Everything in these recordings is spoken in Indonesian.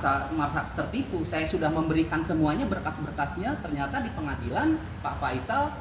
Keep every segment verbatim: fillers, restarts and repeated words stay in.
merasa, merasa tertipu. Saya sudah memberikan semuanya, berkas-berkasnya, ternyata di pengadilan Pak Faisal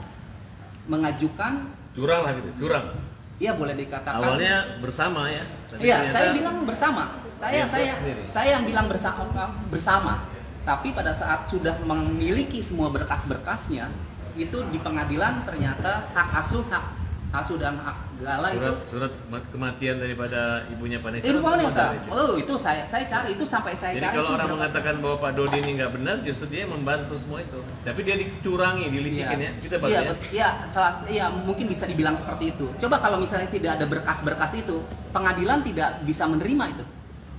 mengajukan curang lah gitu, curang. Iya, boleh dikatakan. Awalnya bersama ya. Iya, saya bilang bersama. Saya saya sendiri. saya yang bilang bersama, bersama. Tapi pada saat sudah memiliki semua berkas-berkasnya, itu di pengadilan ternyata hak asuh, hak asuh dan hak gala itu surat kematian daripada ibunya Vanessa. Ibu Vanessa. Oh, itu saya saya cari, itu sampai saya Jadi cari. Jadi kalau orang mengatakan bahwa Pak Dodi ini nggak benar, justru dia membantu semua itu. Tapi dia dicurangi, dilicikin ya. Kita Iya, ya. ya, salah ya, mungkin bisa dibilang seperti itu. Coba kalau misalnya tidak ada berkas-berkas itu, pengadilan tidak bisa menerima itu.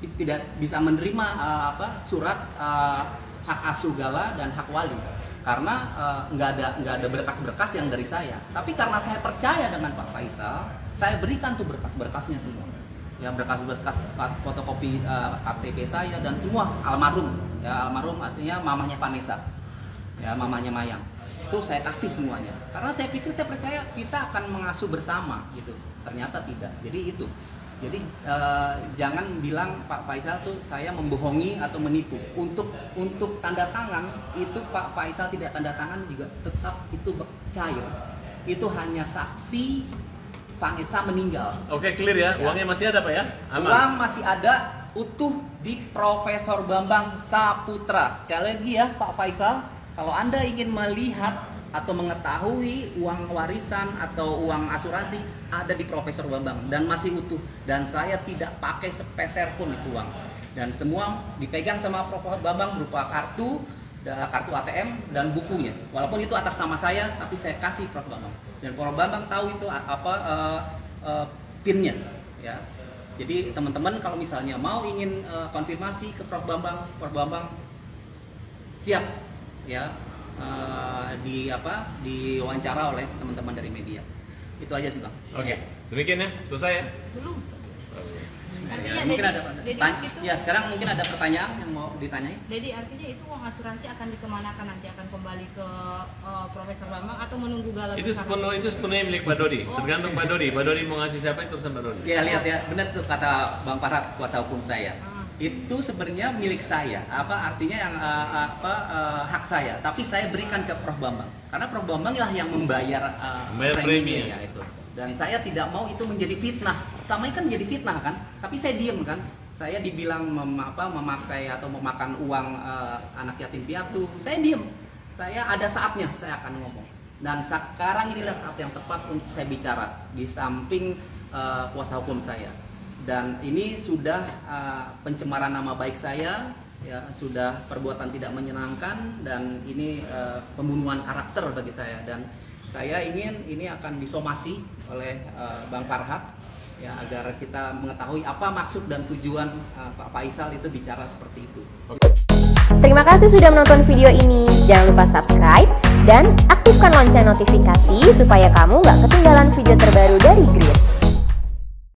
Tidak bisa menerima uh, apa? surat uh, hak asuh gala dan hak wali. Karena nggak uh, ada nggak ada berkas-berkas yang dari saya, tapi karena saya percaya dengan Pak Faisal, saya berikan tuh berkas-berkasnya semua, ya berkas-berkas fotokopi uh, K T P saya dan semua almarhum, ya almarhum aslinya mamahnya Vanessa, ya mamahnya Mayang, itu saya kasih semuanya, karena saya pikir saya percaya kita akan mengasuh bersama gitu, ternyata tidak, jadi itu. Jadi eh, jangan bilang Pak Faisal tuh saya membohongi atau menipu. Untuk untuk tanda tangan itu Pak Faisal tidak tanda tangan juga, tetap itu cair. Itu hanya saksi Vanessa meninggal. Oke, clear ya. ya. Uangnya masih ada Pak ya? Aman. Uang masih ada utuh di Profesor Bambang Saputra. Sekali lagi ya Pak Faisal, kalau Anda ingin melihat atau mengetahui uang warisan atau uang asuransi, ada di Profesor Bambang dan masih utuh, dan saya tidak pakai sepeser pun itu uang, dan semua dipegang sama Profesor Bambang berupa kartu kartu A T M dan bukunya, walaupun itu atas nama saya tapi saya kasih Profesor Bambang, dan Profesor Bambang tahu itu apa uh, uh, pinnya ya. Jadi teman-teman kalau misalnya mau ingin uh, konfirmasi ke Profesor Bambang, Profesor Bambang siap ya Uh, di apa diwawancara oleh teman-teman dari media. Itu aja sih Bang. Oke, okay. Demikian ya, selesai ya? Belum. Ya, mungkin Daddy, ada Daddy itu, ya sekarang mungkin ada pertanyaan yang mau ditanyain. Jadi artinya itu uang asuransi akan dikemanakan nanti, akan kembali ke uh, Profesor Bambang atau menunggu galang? Itu sepenuh itu sepenuhnya milik Pak Dodi. Oh. Tergantung Pak Dodi. Pak Dodi mau ngasih siapa itu urusan Pak Dodi. Ya lihat ya, benar tuh kata Bang Farhat, kuasa hukum saya. Ah. Itu sebenarnya milik saya, apa artinya yang uh, apa uh, hak saya, tapi saya berikan ke Prof Bambang karena Prof Bambang lah yang membayar uh, preminya itu, dan saya tidak mau itu menjadi fitnah. Utamanya kan menjadi fitnah kan, tapi saya diem kan, saya dibilang mem, apa, memakai atau memakan uang uh, anak yatim piatu, saya diem, saya ada saatnya saya akan ngomong, dan sekarang inilah saat yang tepat untuk saya bicara di samping uh, kuasa hukum saya. Dan ini sudah uh, pencemaran nama baik saya, ya, sudah perbuatan tidak menyenangkan, dan ini uh, pembunuhan karakter bagi saya. Dan saya ingin ini akan disomasi oleh uh, Bang Farhat, ya, agar kita mengetahui apa maksud dan tujuan uh, Pak Faisal itu bicara seperti itu. Terima kasih sudah menonton video ini. Jangan lupa subscribe dan aktifkan lonceng notifikasi supaya kamu nggak ketinggalan video terbaru dari Grid.